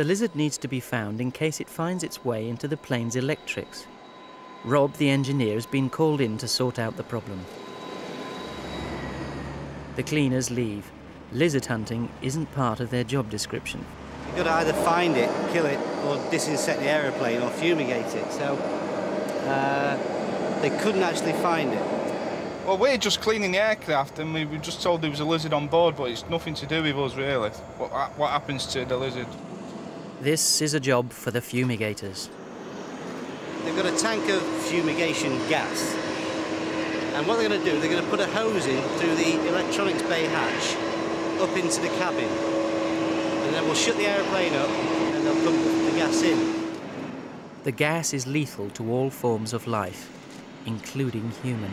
The lizard needs to be found in case it finds its way into the plane's electrics. Rob, the engineer, has been called in to sort out the problem. The cleaners leave. Lizard hunting isn't part of their job description. You've got to either find it, kill it, or disinsect the aeroplane or fumigate it, so they couldn't actually find it. Well, we're just cleaning the aircraft and we were just told there was a lizard on board, but it's nothing to do with us, really, what happens to the lizard. This is a job for the fumigators. They've got a tank of fumigation gas, and what they're going to do, they're going to put a hose in through the electronics bay hatch up into the cabin, and then we'll shut the aeroplane up and they'll pump the gas in. The gas is lethal to all forms of life, including human.